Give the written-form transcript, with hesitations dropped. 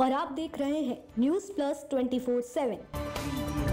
और आप देख रहे हैं न्यूज़ प्लस 24/7।